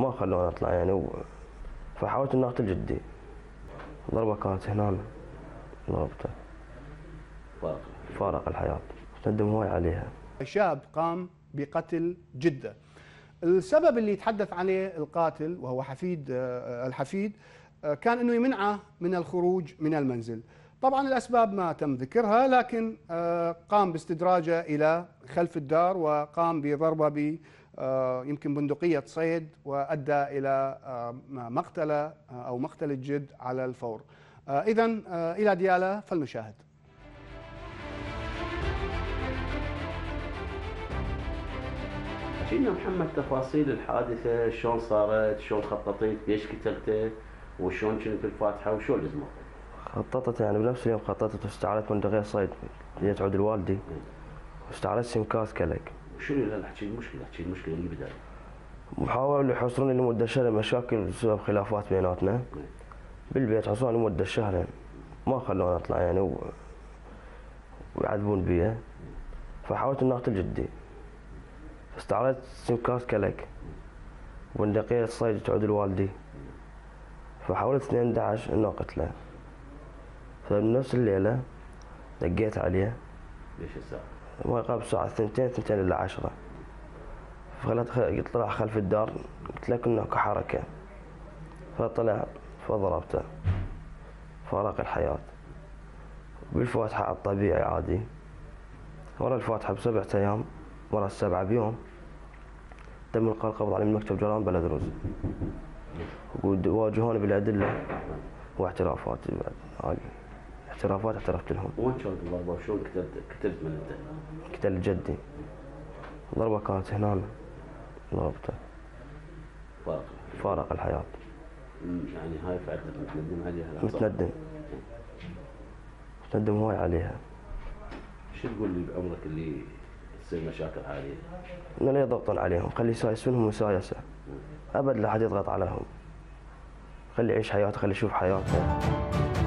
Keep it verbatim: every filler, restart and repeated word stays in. ما خلونا نطلع يعني و... فحاولت اني اقتل جدي. ضربه كانت هنا ضربته فارق الحياه، ندم هواي عليها. شاب قام بقتل جده. السبب اللي يتحدث عليه القاتل وهو حفيد الحفيد كان انه يمنعه من الخروج من المنزل. طبعا الاسباب ما تم ذكرها، لكن قام باستدراجه الى خلف الدار وقام بضربه ب يمكن بندقيه صيد، وادى الى مقتله او مقتل الجد على الفور. اذا الى دياله فلنشاهد. شينا محمد تفاصيل الحادثه، شلون صارت، شلون خططت، ليش قتلته، وشلون كنت الفاتحه وشلون لزمت. خططت يعني بنفس اليوم خططت واستعرت بندقيه صيد جيت عود الوالدي واستعرت سمكاس كلك. شنو اللي احكي المشكله؟ احكي المشكله اللي بدايه. حاولوا يحصروني لمده شهر مشاكل بسبب خلافات بيناتنا. م. بالبيت حصروني لمده شهرين ما خلونا نطلع يعني و... ويعذبون بيها. فحاولت اني اقتل جدي. استعرت سمكات كلك وبندقيه صيد تعود الوالدي. فحاولت اثنين عشر انه اقتله. فبنفس الليله دقيت عليه. ليش الساعه؟ ما قبل الساعة الثنتين ثنتين إلا عشرة. فخلت طلع خلف الدار، قلت لك إنه كحركة. فطلع فضربته فارق الحياة بالفاتحة على الطبيعي عادي. ورا الفاتحة بسبعة أيام، ورا السبعة بيوم تم القاء القبض عليه من مكتب جرائم بلدروز، وواجهوني بالأدلة واعترافات. بعد اعترافات اعترفت لهم. وين كانت الضربة وشلون قتلت من انت؟ قتلت جدي. الضربة كانت هنا ضربته فارق فارق الحياة. يعني هاي فعلتك متندم عليها؟ متندم متندم هواي عليها. شو تقول لي بعمرك اللي تصير مشاكل حاليا؟ انه لا يضغطون عليهم، خلي يسايس منهم مسايسة، ابد لا حد يضغط عليهم، خلي يعيش حياته، خلي يشوف حياته.